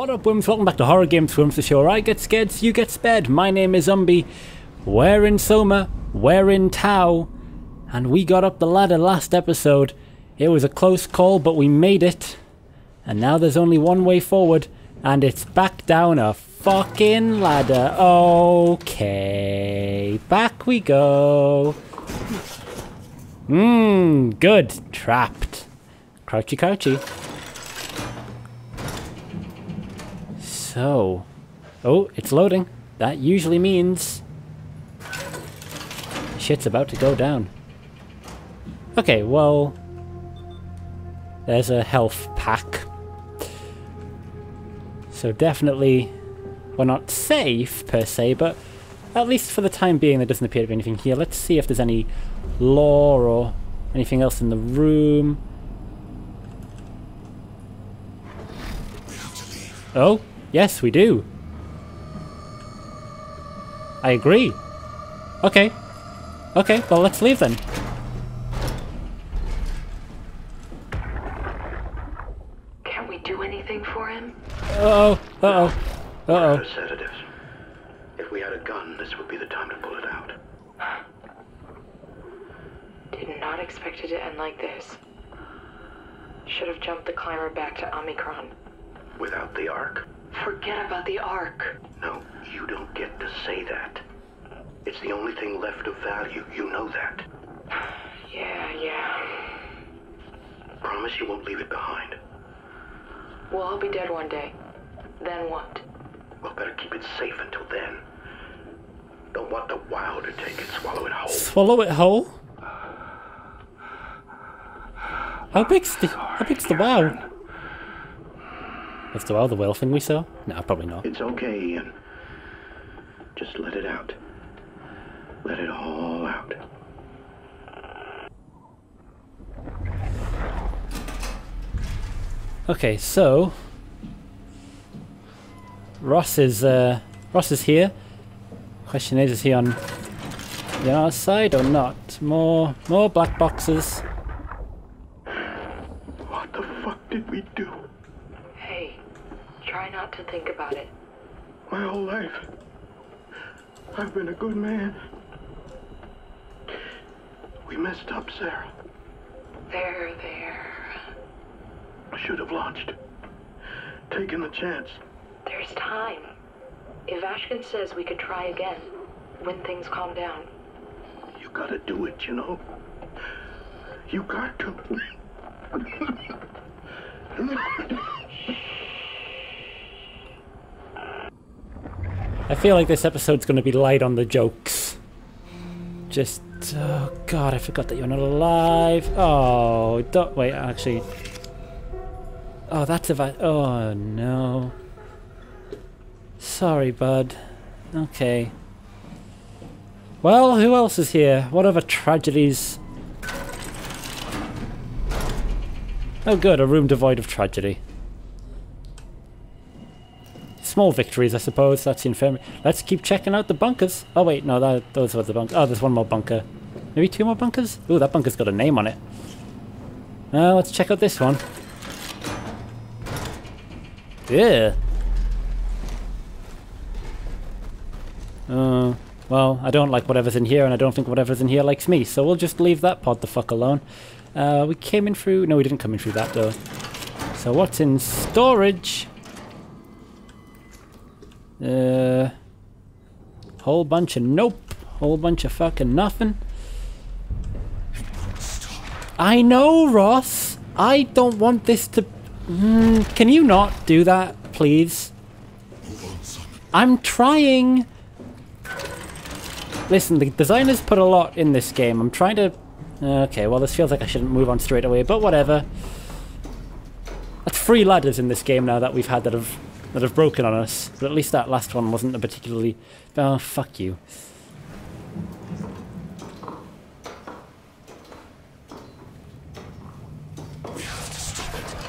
What up, women? Welcome back to Horror Game Films, the show where I get scared so you get spared. My name is Umby. We're in Soma, we're in Tau, and we got up the ladder last episode. It was a close call, but we made it. And now there's only one way forward, and it's back down a fucking ladder. Okay, back we go. Good. Trapped. Crouchy, crouchy. So, oh, it's loading. That usually means shit's about to go down. Okay, well, there's a health pack. So definitely, we're not safe per se, but at least for the time being, there doesn't appear to be anything here. Let's see if there's any lore or anything else in the room. Oh. Yes, we do. I agree. Okay. Okay, well, let's leave then. Can we do anything for him? Uh-oh. Sedatives. If we had a gun, this would be the time to pull it out. Did not expect it to end like this. Should have jumped the climber back to Omicron. Without the Ark? Forget about the Ark. No, you don't get to say that. It's the only thing left of value, you know that. Yeah. Promise you won't leave it behind. We'll all be dead one day. Then what? Well, better keep it safe until then. Don't want the wild to take it, swallow it whole. Swallow it whole? How big's the wild? After all, the whale thing we saw? No, probably not. It's okay, Ian. Just let it out. Let it all out. Okay, so Ross is here. Question is he on the other side or not? More black boxes. What the fuck did we do? Try not to think about it. My whole life, I've been a good man. We messed up, Sarah. There. I should have launched. Taken the chance. There's time. Ivashkin says we could try again, when things calm down. You gotta do it, you know. You got to. I feel like this episode's going to be light on the jokes. Just, oh god, I forgot that you're not alive. Oh, don't, wait, actually. Oh, that's about, oh no. Sorry, bud. Okay. Well, who else is here? What other tragedies? Oh good, a room devoid of tragedy. Small victories, I suppose. That's the infirmary. Let's keep checking out the bunkers. Oh wait, no, those were the bunkers. Oh, there's one more bunker. Maybe two more bunkers? Ooh, that bunker's got a name on it. Now let's check out this one. Yeah. Well, I don't like whatever's in here, and I don't think whatever's in here likes me, so we'll just leave that pod the fuck alone. We came in through... No, we didn't come in through that door. So what's in storage? Whole bunch of nope, whole bunch of fucking nothing. I know, Ross. I don't want this to. Can you not do that, please? I'm trying. Listen, the designers put a lot in this game. I'm trying to. Okay, well, this feels like I shouldn't move on straight away, but whatever. That's 3 ladders in this game now that we've had that have broken on us, but at least that last one wasn't a particularly... Oh, fuck you.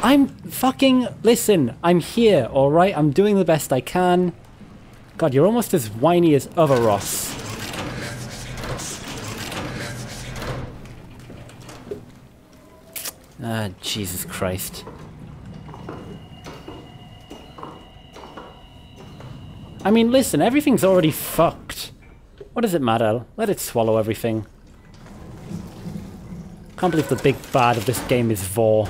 I'm fucking... Listen, I'm here, alright? I'm doing the best I can. God, you're almost as whiny as other Ross. Ah, Jesus Christ. I mean, listen, everything's already fucked. What does it matter? Let it swallow everything. Can't believe the big bad of this game is Vor.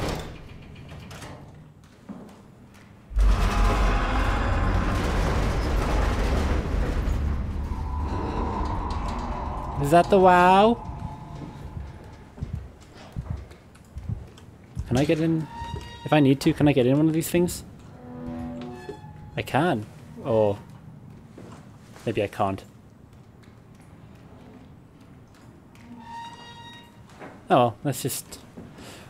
Is that the wow? Can I get in? If I need to, can I get in one of these things? I can. Or maybe I can't. Oh, well, let's just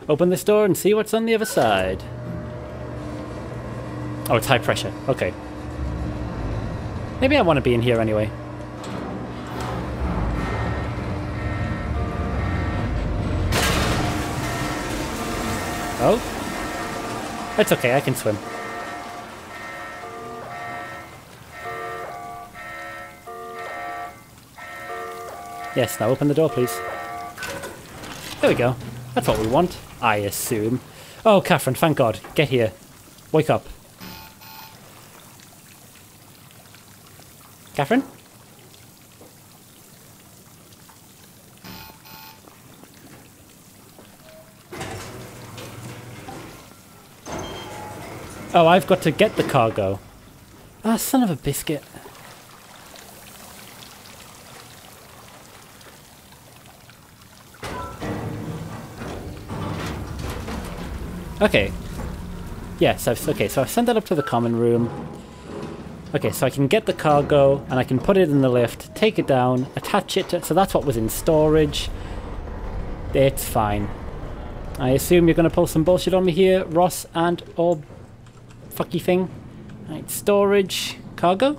open this door and see what's on the other side. Oh, it's high pressure. Okay. Maybe I want to be in here anyway. Oh. That's okay, I can swim. Yes, now open the door, please. There we go. That's what we want, I assume. Oh, Catherine, thank God. Get here. Wake up. Catherine? Oh, I've got to get the cargo. Ah, son of a biscuit. Okay. Yes, so I've sent that up to the common room. Okay, so I can get the cargo, and I can put it in the lift, take it down, attach it to... So that's what was in storage. It's fine. I assume you're going to pull some bullshit on me here, Ross and or... fucky thing. Right, storage, cargo?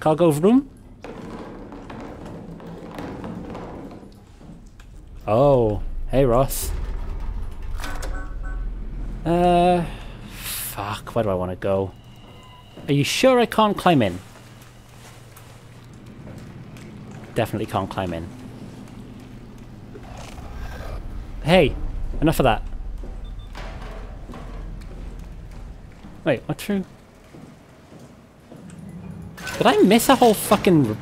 Cargo room? Oh, hey Ross. Fuck, where do I want to go? Are you sure I can't climb in? Definitely can't climb in. Hey, enough of that. Wait, what's wrong? Did I miss a whole fucking...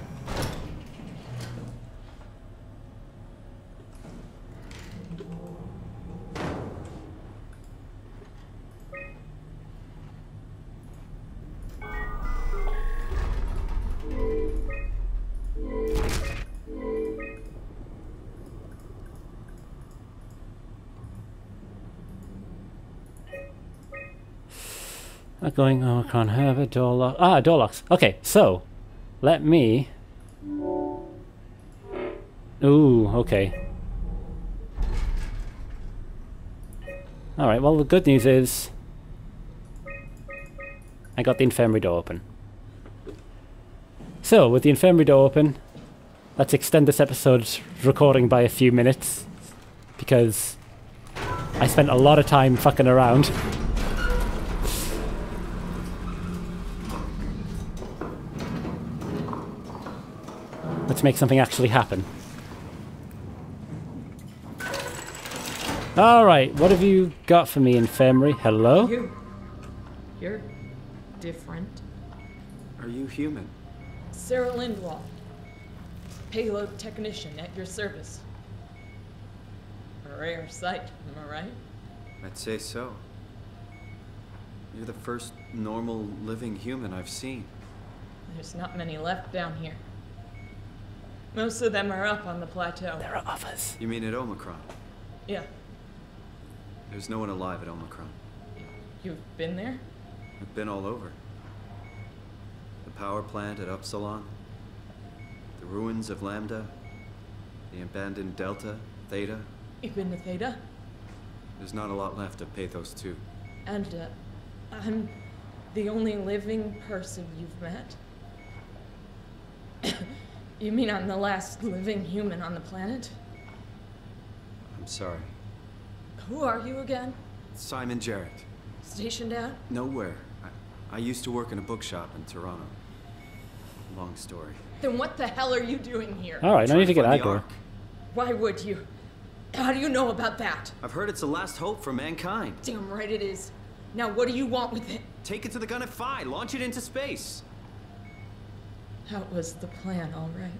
Going, oh, I can't have a door lock. Ah, door locks. Okay, so let me. Ooh, okay. Alright, well, the good news is I got the infirmary door open. So, with the infirmary door open, let's extend this episode's recording by a few minutes because I spent a lot of time fucking around. Let's make something actually happen. Alright, what have you got for me, infirmary? Hello? You're different. Are you human? Sarah Lindwall, payload technician at your service. A rare sight, am I right? I'd say so. You're the first normal living human I've seen. There's not many left down here. Most of them are up on the plateau. There are others. You mean at Omicron? Yeah. There's no one alive at Omicron. You've been there? I've been all over. The power plant at Upsilon, the ruins of Lambda, the abandoned Delta, Theta. You've been to Theta? There's not a lot left of Pathos 2. And I'm the only living person you've met? You mean I'm the last living human on the planet? I'm sorry. Who are you again? Simon Jarrett. Stationed at? Nowhere. I used to work in a bookshop in Toronto. Long story. Then what the hell are you doing here? Alright, I need to get out of here. Why would you? How do you know about that? I've heard it's the last hope for mankind. Damn right it is. Now what do you want with it? Take it to the gun at Fi. Launch it into space. That was the plan, all right.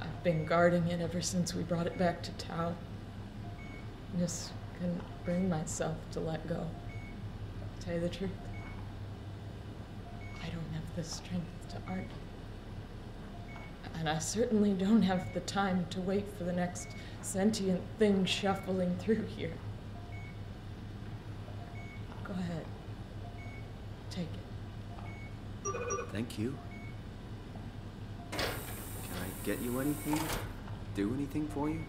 I've been guarding it ever since we brought it back to Tau. Just couldn't bring myself to let go. To tell you the truth, I don't have the strength to argue. And I certainly don't have the time to wait for the next sentient thing shuffling through here. Go ahead. Take it. Thank you. Can I get you anything? Do anything for you?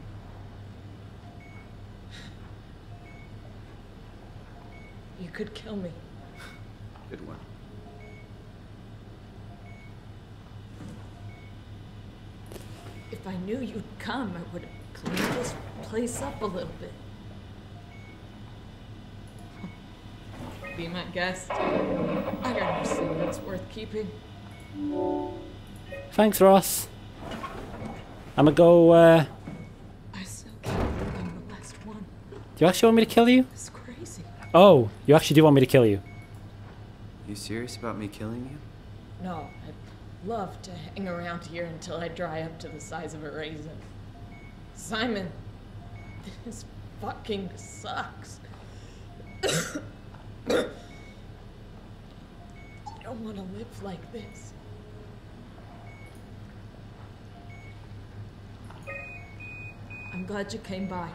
You could kill me. Good one. If I knew you'd come, I would have cleaned this place up a little bit. Be my guest. I don't understand what's worth keeping. Thanks, Ross. I'ma go, I still can't think I'm the last one. Do you actually want me to kill you? It's crazy. Oh, you actually do want me to kill you. You serious about me killing you? No, I'd love to hang around here until I dry up to the size of a raisin. Simon, this fucking sucks. I don't want to live like this. I'm glad you came by.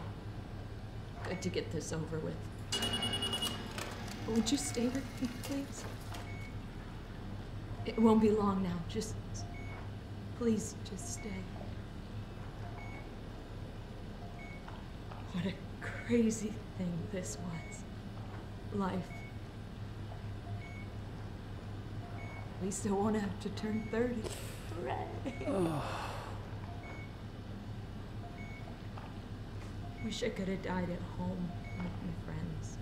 Good to get this over with. Would you stay with me, please? It won't be long now. Just... please, just stay. What a crazy thing this was. Life. At least I won't have to turn 30. Hooray! Oh. Wish I could have died at home with my friends.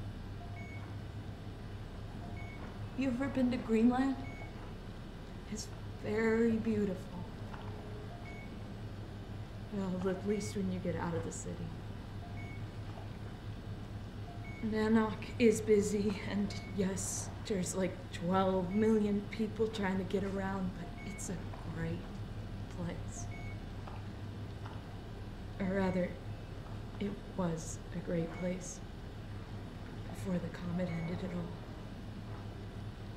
You ever been to Greenland? It's very beautiful. Well, at least when you get out of the city. Nanok is busy, and yes, there's like 12 million people trying to get around, but it's a great place. Or rather, it was a great place before the comet ended it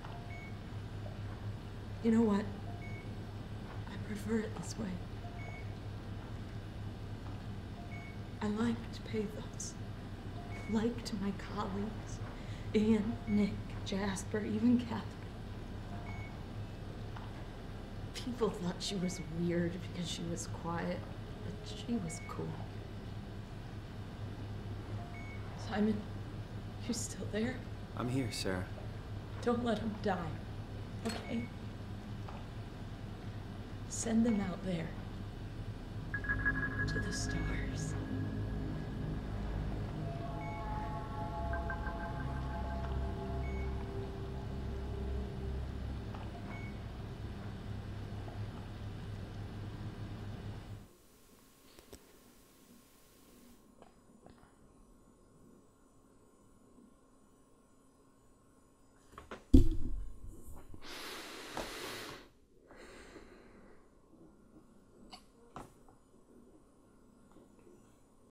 all. You know what? I prefer it this way. I liked Pathos. Liked my colleagues, Anne, Nick, Jasper, even Catherine. People thought she was weird because she was quiet, but she was cool. Simon, you still there? I'm here, Sarah. Don't let them die, okay? Send them out there, to the stars.